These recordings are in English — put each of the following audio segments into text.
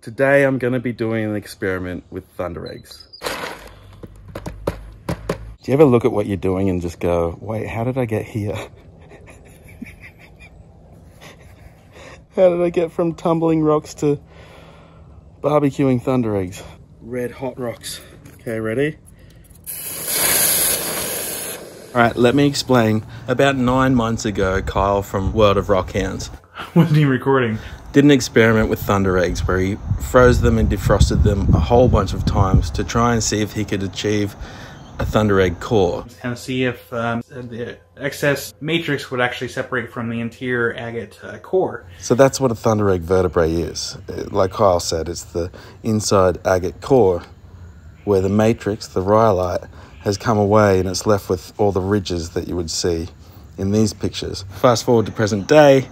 Today I'm going to be doing an experiment with thunder eggs. Do you ever look at what you're doing and just go, wait, how did I get here? How did I get from tumbling rocks to barbecuing thunder eggs? Red hot rocks. Okay, ready? All right, let me explain. About 9 months ago, Kyle from World of Rockhounds. Wasn't he recording? Did an experiment with thunder eggs where he froze them and defrosted them a whole bunch of times to try and see if he could achieve a thunder egg core. And see if the excess matrix would actually separate from the interior agate core. So that's what a thunder egg vertebrae is. Like Kyle said, it's the inside agate core where the matrix, the rhyolite, has come away and it's left with all the ridges that you would see in these pictures. Fast forward to present day,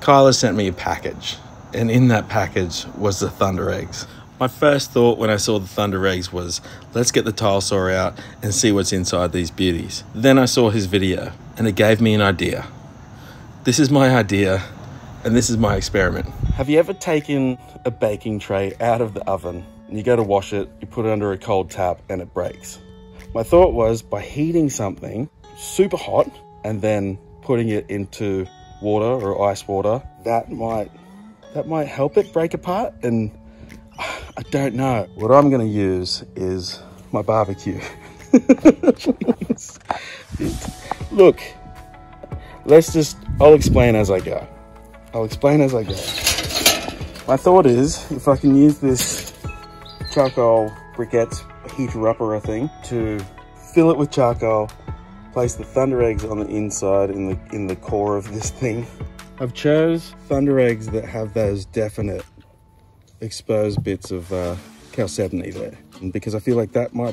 Kyle sent me a package, and in that package was the thunder eggs. My first thought when I saw the thunder eggs was, let's get the tile saw out and see what's inside these beauties. Then I saw his video, and it gave me an idea. This is my idea, and this is my experiment. Have you ever taken a baking tray out of the oven, and you go to wash it, you put it under a cold tap, and it breaks? My thought was, by heating something super hot, and then putting it into water or ice water, that might help it break apart. And I don't know. What I'm going to use is my barbecue. Look, I'll explain as I go. My thought is, if I can use this charcoal briquettes heater upper thing to fill it with charcoal, place the thunder eggs on the inside in the core of this thing. I've chose thunder eggs that have those definite exposed bits of chalcedony there, and because I feel like they might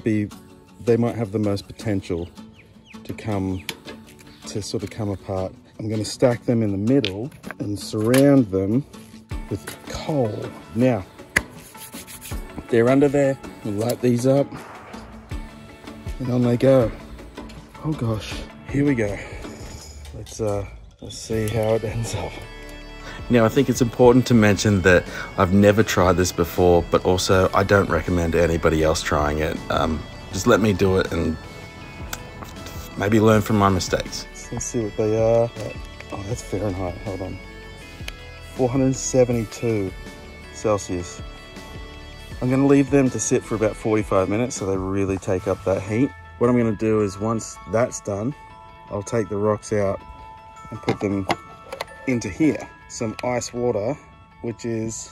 have the most potential to sort of come apart. I'm going to stack them in the middle and surround them with coal. Now they're under there. We'll light these up and on they go. Oh gosh, here we go. Let's see how it ends up. Now I think it's important to mention that I've never tried this before, but also I don't recommend anybody else trying it. Just let me do it and maybe learn from my mistakes. Let's see what they are. Oh, that's Fahrenheit, hold on. 472 Celsius. I'm gonna leave them to sit for about 45 minutes so they really take up that heat. What I'm going to do is once that's done, I'll take the rocks out and put them into here. Some ice water, which is,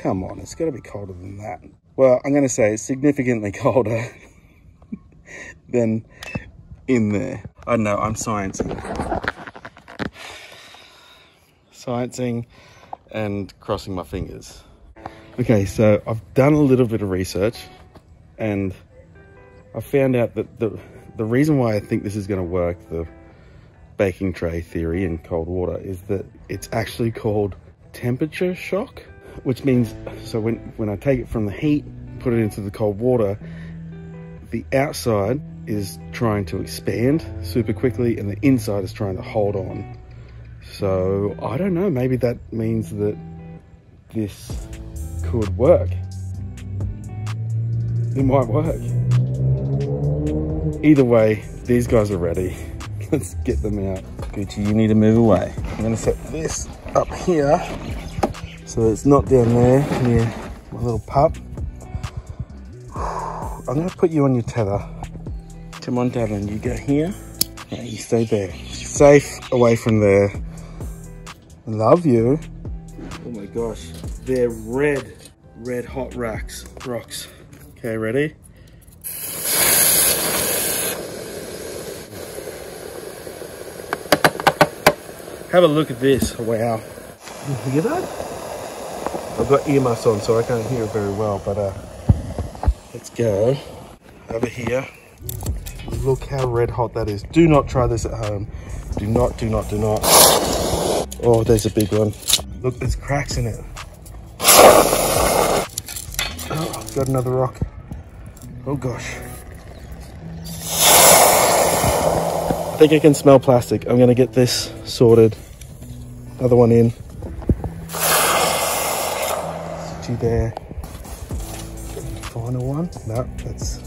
come on, it's got to be colder than that. Well, I'm going to say it's significantly colder than in there. I know, I'm sciencing and crossing my fingers. Okay, so I've done a little bit of research and I found out that the reason why I think this is going to work, the baking tray theory in cold water, is that it's actually called temperature shock, which means, so when I take it from the heat, put it into the cold water, the outside is trying to expand super quickly and the inside is trying to hold on. So I don't know, maybe that means that this could work. It might work. Either way, these guys are ready. Let's get them out. Gucci, you need to move away. I'm gonna set this up here so it's not down there near my little pup. I'm gonna put you on your tether. Timon Devon, you go here. Yeah, you stay there. Safe away from there. Love you. Oh my gosh, they're red hot rocks. Okay, ready? Have a look at this. Wow. You hear that? I've got earmuffs on, so I can't hear it very well, but let's go over here. Look how red hot that is. Do not try this at home. Do not. Oh, there's a big one. Look, there's cracks in it. Oh, I've got another rock. Oh gosh. I think I can smell plastic. I'm gonna get this sorted. Another one in. Gucci there. Final one? No, that's...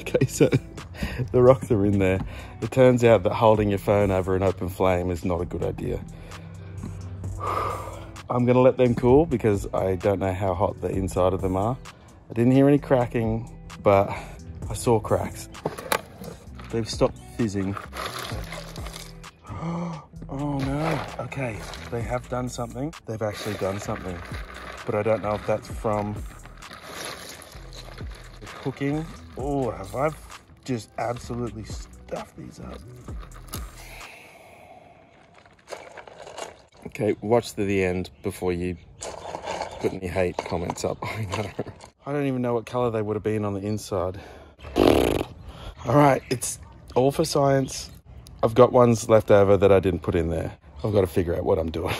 Okay, so the rocks are in there. It turns out that holding your phone over an open flame is not a good idea. I'm gonna let them cool because I don't know how hot the inside of them are. I didn't hear any cracking, but I saw cracks. They've stopped fizzing. Oh no, okay, they have done something. They've actually done something, but I don't know if that's from the cooking. Oh, have I just absolutely stuffed these up? Okay, watch to the end before you put any hate comments up. I don't even know what color they would have been on the inside. All right, it's all for science. I've got ones left over that I didn't put in there. I've got to figure out what I'm doing.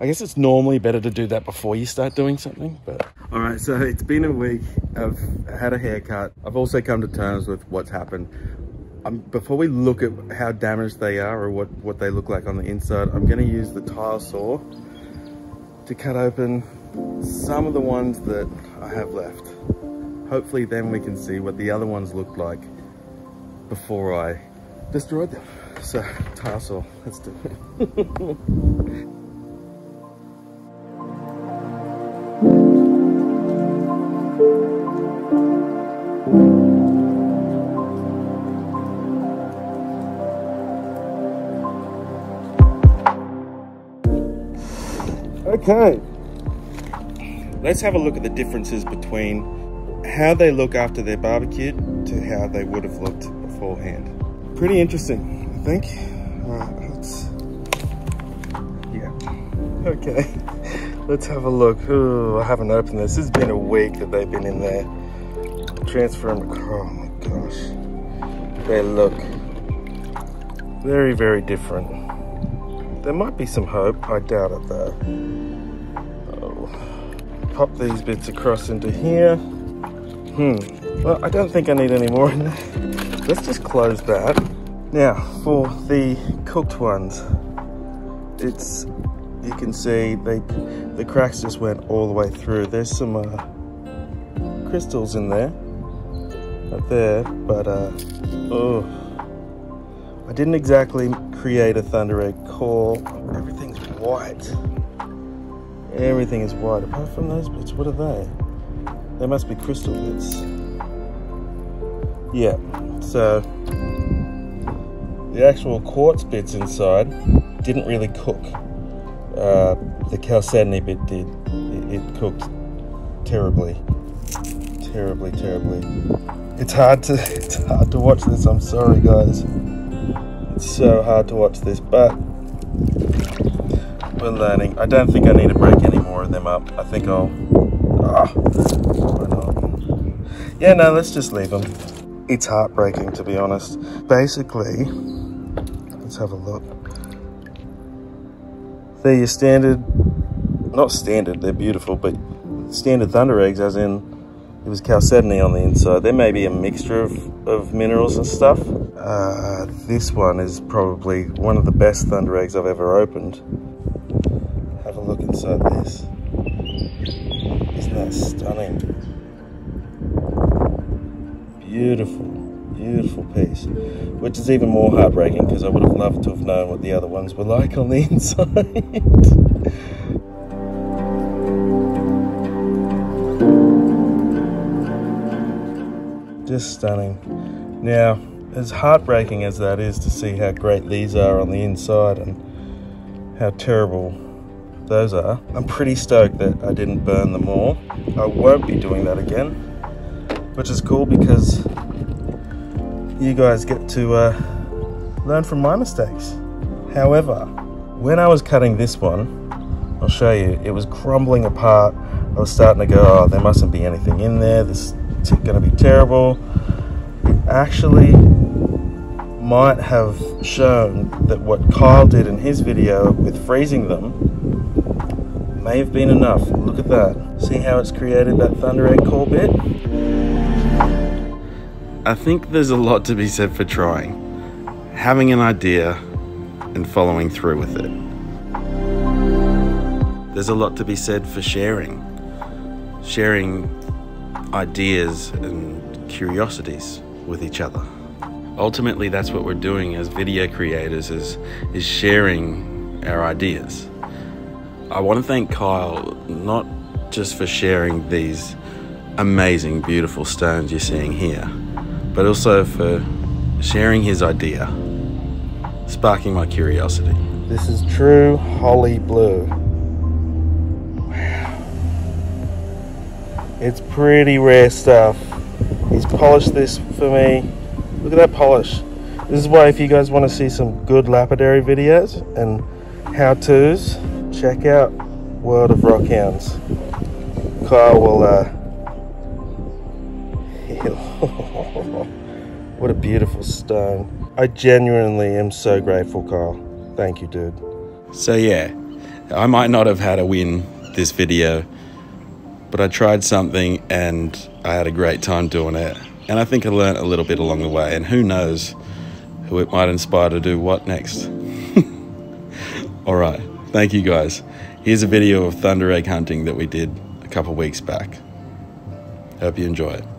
I guess it's normally better to do that before you start doing something, but... All right, so it's been a week. I've had a haircut. I've also come to terms with what's happened. Before we look at how damaged they are or what they look like on the inside, I'm gonna use the tile saw to cut open some of the ones that I have left. Hopefully then we can see what the other ones looked like before I destroyed them. So, tile saw, let's do it. Okay, let's have a look at the differences between how they look after they're barbecued to how they would have looked beforehand. Pretty interesting, I think. All right, yeah. Okay, let's have a look. Ooh, I haven't opened this. It's been a week that they've been in there. Transfer them, oh my gosh. They look very, very different. There might be some hope, I doubt it though. I'll pop these bits across into here. Well, I don't think I need any more in there. Let's just close that. Now, for the cooked ones, it's, you can see the cracks just went all the way through. There's some crystals in there, up there, but oh. I didn't exactly create a thunder egg core. Everything's white. Everything is white. Apart from those bits, what are they? They must be crystal bits. Yeah, so the actual quartz bits inside didn't really cook. The chalcedony bit did. It cooked terribly. Terribly. It's hard to watch this, I'm sorry guys. It's so hard to watch this, but we're learning. I don't think I need to break any more of them up. I think I'll... Ah, why not? Yeah, no, let's just leave them. It's heartbreaking, to be honest. Basically, let's have a look. They're your standard... Not standard, they're beautiful, but standard thunder eggs, as in it was chalcedony on the inside. There may be a mixture of minerals and stuff. This one is probably one of the best thunder eggs I've ever opened. Have a look inside this. Isn't that stunning? Beautiful piece. Which is even more heartbreaking because I would have loved to have known what the other ones were like on the inside. Just stunning. Now, as heartbreaking as that is to see how great these are on the inside and how terrible those are, I'm pretty stoked that I didn't burn them all. I won't be doing that again, which is cool because you guys get to learn from my mistakes. However, when I was cutting this one, I'll show you, it was crumbling apart. I was starting to go, oh, there mustn't be anything in there. This is going to be terrible. Actually might have shown that what Kyle did in his video with freezing them may have been enough. Look at that. See how it's created that thunder egg core bit? I think there's a lot to be said for trying, having an idea and following through with it. there's a lot to be said for sharing ideas and curiosities with each other. Ultimately, that's what we're doing as video creators, is sharing our ideas. I want to thank Kyle, not just for sharing these amazing, beautiful stones you're seeing here, but also for sharing his idea, sparking my curiosity. This is true Holly blue. Wow. It's pretty rare stuff. He's polished this for me. Look at that polish. This is why if you guys want to see some good lapidary videos and how-tos, check out World of Rockhounds. Kyle will, What a beautiful stone. I genuinely am so grateful, Kyle. Thank you, dude. So yeah, I might not have had a win this video, but I tried something and I had a great time doing it. And I think I learned a little bit along the way, and who knows who it might inspire to do what next. All right, thank you guys. Here's a video of thunder egg hunting that we did a couple weeks back. Hope you enjoy it.